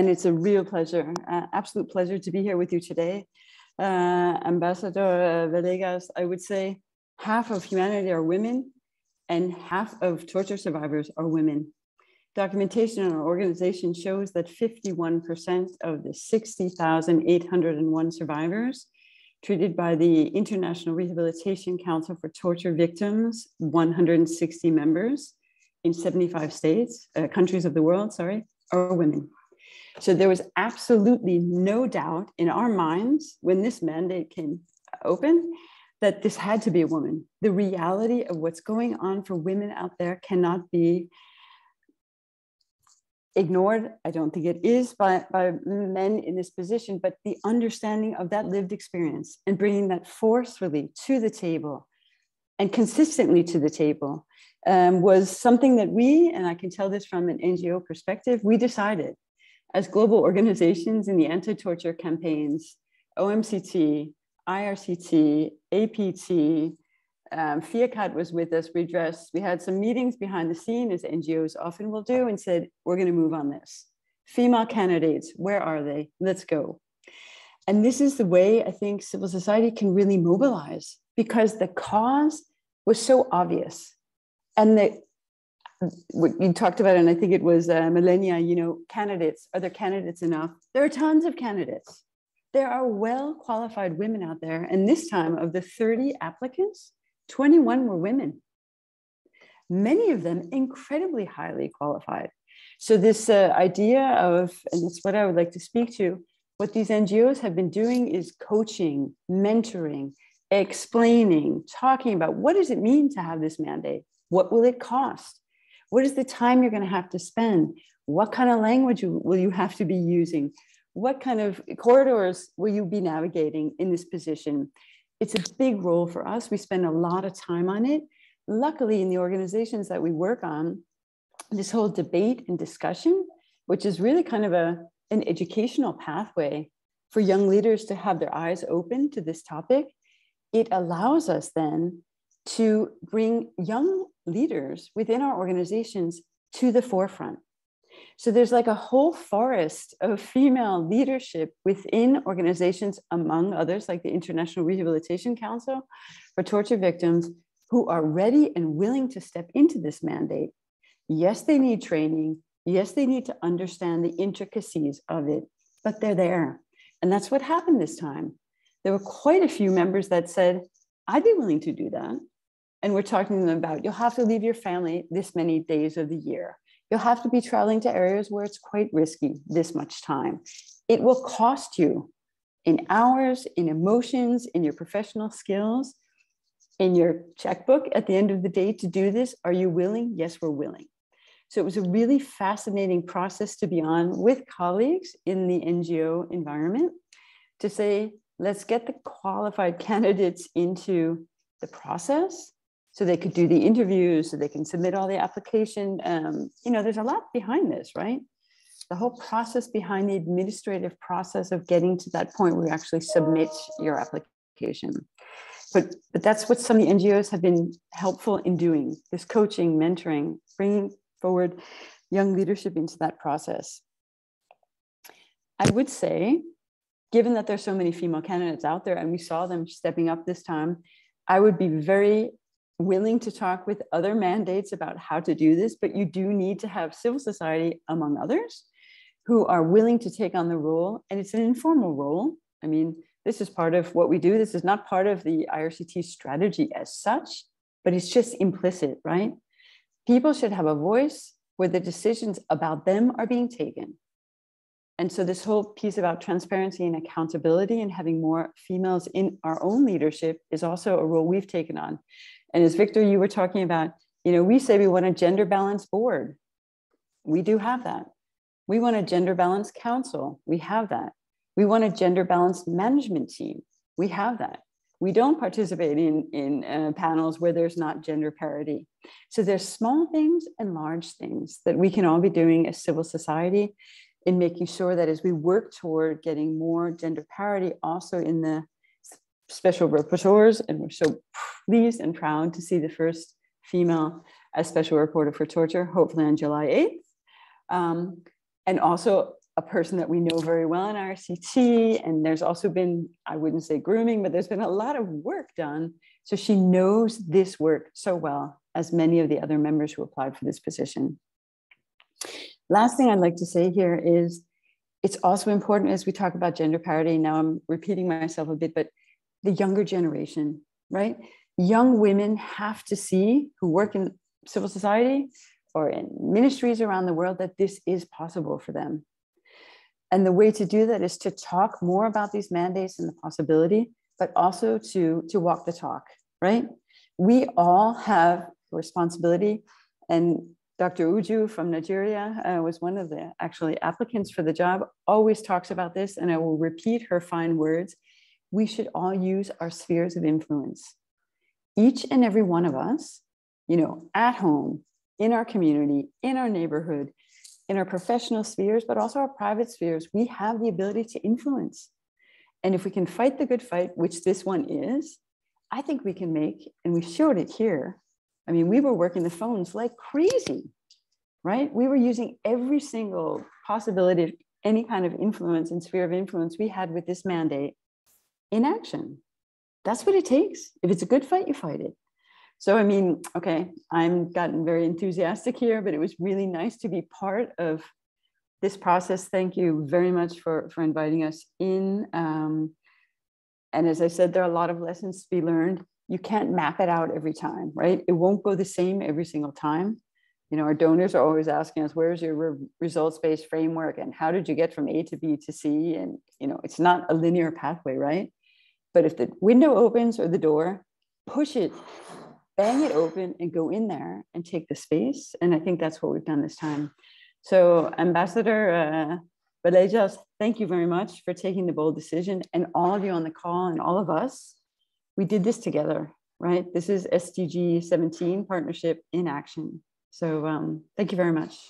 And it's a real pleasure, absolute pleasure to be here with you today. Ambassador Vallejas, I would say half of humanity are women and half of torture survivors are women. Documentation in our organization shows that 51% of the 60,801 survivors treated by the International Rehabilitation Council for Torture Victims, 160 members in 75 states, countries of the world, sorry, are women. So there was absolutely no doubt in our minds when this mandate came open that this had to be a woman. The reality of what's going on for women out there cannot be ignored. I don't think it is by men in this position, but the understanding of that lived experience and bringing that forcefully to the table and consistently to the table was something that we, and I can tell this from an NGO perspective, we decided as global organizations in the anti-torture campaigns, OMCT, IRCT, APT, FIACAT was with us, Redress. We had some meetings behind the scene, as NGOs often will do, and said, we're going to move on this. Female candidates, where are they? Let's go. And this is the way I think civil society can really mobilize, because the cause was so obvious. And what you talked about, and I think it was millennia, you know, candidates, are there candidates enough? There are tons of candidates. There are well-qualified women out there. And this time, of the 30 applicants, 21 were women, many of them incredibly highly qualified. So this idea of, and it's what I would like to speak to, what these NGOs have been doing is coaching, mentoring, explaining, talking about what does it mean to have this mandate? What will it cost? What is the time you're going to have to spend? What kind of language will you have to be using? What kind of corridors will you be navigating in this position? It's a big role for us. We spend a lot of time on it. Luckily, in the organizations that we work on, this whole debate and discussion, which is really kind of an educational pathway for young leaders to have their eyes open to this topic, it allows us then to bring young leaders within our organizations to the forefront. So there's like a whole forest of female leadership within organizations, among others, like the International Rehabilitation Council for Torture Victims, who are ready and willing to step into this mandate. Yes, they need training. Yes, they need to understand the intricacies of it, but they're there. And that's what happened this time. There were quite a few members that said, I'd be willing to do that. And we're talking to them about, you'll have to leave your family this many days of the year. You'll have to be traveling to areas where it's quite risky this much time. It will cost you in hours, in emotions, in your professional skills, in your checkbook at the end of the day to do this. Are you willing? Yes, we're willing. So it was a really fascinating process to be on with colleagues in the NGO environment to say, let's get the qualified candidates into the process so they could do the interviews, so they can submit all the application. You know, there's a lot behind this, right? The whole process behind the administrative process of getting to that point where you actually submit your application. But that's what some of the NGOs have been helpful in doing, this coaching, mentoring, bringing forward young leadership into that process. I would say, given that there's so many female candidates out there and we saw them stepping up this time, I would be very willing to talk with other mandates about how to do this, but you do need to have civil society, among others, who are willing to take on the role. And it's an informal role. I mean, this is part of what we do. This is not part of the IRCT strategy as such, but it's just implicit, right? People should have a voice where the decisions about them are being taken. And so this whole piece about transparency and accountability and having more females in our own leadership is also a role we've taken on. And as Victor, you were talking about, you know, we say we want a gender balanced board. We do have that. We want a gender balanced council. We have that. We want a gender balanced management team. We have that. We don't participate in panels where there's not gender parity. So there's small things and large things that we can all be doing as civil society in making sure that as we work toward getting more gender parity also in the special rapporteurs, and we're so pleased and proud to see the first female as special rapporteur for torture, hopefully on July 8th. And also a person that we know very well in IRCT, and there's also been, I wouldn't say grooming, but there's been a lot of work done. So she knows this work so well, as many of the other members who applied for this position. Last thing I'd like to say here is, it's also important as we talk about gender parity, now I'm repeating myself a bit, but the younger generation, right? Young women have to see, who work in civil society or in ministries around the world, that this is possible for them. And the way to do that is to talk more about these mandates and the possibility, but also to walk the talk, right? We all have responsibility, and Dr. Uju from Nigeria was one of the actually applicants for the job, always talks about this, and I will repeat her fine words. We should all use our spheres of influence. Each and every one of us, you know, at home, in our community, in our neighborhood, in our professional spheres, but also our private spheres, we have the ability to influence. And if we can fight the good fight, which this one is, I think we can make, and we showed it here. I mean, we were working the phones like crazy, right? We were using every single possibility of any kind of influence and sphere of influence we had with this mandate in action. That's what it takes. If it's a good fight, you fight it. So, I mean, okay, I've gotten very enthusiastic here, but it was really nice to be part of this process. Thank you very much for inviting us in. And as I said, there are a lot of lessons to be learned. You can't map it out every time, right? It won't go the same every single time. You know, our donors are always asking us, where's your results-based framework? And how did you get from A to B to C? And, you know, it's not a linear pathway, right? But if the window opens or the door, push it, bang it open, and go in there and take the space. And I think that's what we've done this time. So Ambassador Vallejas, thank you very much for taking the bold decision, and all of you on the call and all of us. We did this together, right? This is SDG 17 partnership in action. So thank you very much.